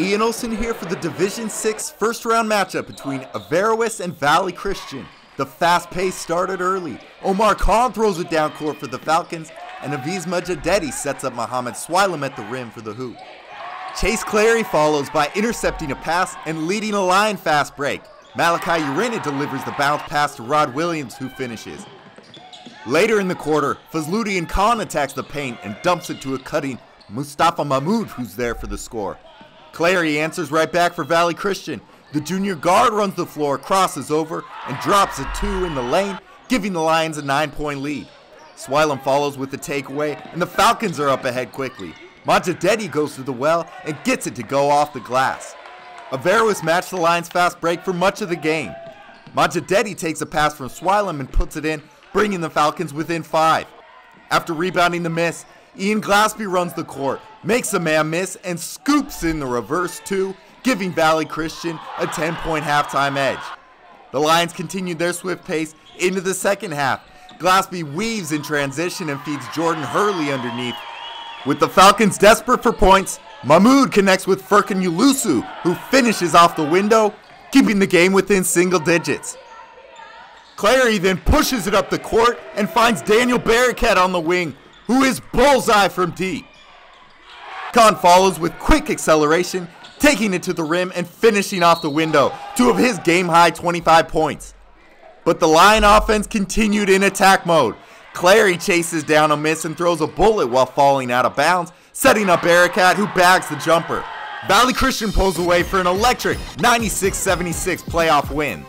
Ian Olsen here for the Division 6 first round matchup between Averroes and Valley Christian. The fast pace started early. Omar Khan throws it down court for the Falcons, and Haafiz Mojaddedi sets up Mohammed Sweilem at the rim for the hoop. Chase Clary follows by intercepting a pass and leading a line fast break. Malachi Urena delivers the bounce pass to Rod Williams, who finishes. Later in the quarter, Fazeludien Khan attacks the paint and dumps it to a cutting Mustafa Mahmoud, who's there for the score. Clary answers right back for Valley Christian. The junior guard runs the floor, crosses over, and drops a two in the lane, giving the Lions a 9-point lead. Sweilem follows with the takeaway, and the Falcons are up ahead quickly. Mojaddedi goes to the well and gets it to go off the glass. Averroes matched the Lions' fast break for much of the game. Mojaddedi takes a pass from Sweilem and puts it in, bringing the Falcons within 5. After rebounding the miss, Ian Glaspy runs the court, makes a man miss, and scoops in the reverse two, giving Valley Christian a 10-point halftime edge. The Lions continued their swift pace into the second half. Glaspy weaves in transition and feeds Jordan Hurley underneath. With the Falcons desperate for points, Mahmoud connects with Furkhan Ulusu, who finishes off the window, keeping the game within single digits. Clary then pushes it up the court and finds Daniel Barakat on the wing, who is bullseye from deep. Khan follows with quick acceleration, taking it to the rim and finishing off the window, two of his game-high 25 points. But the Lion offense continued in attack mode. Clary chases down a miss and throws a bullet while falling out of bounds, setting up Barakat, who bags the jumper. Valley Christian pulls away for an electric 96-76 playoff win.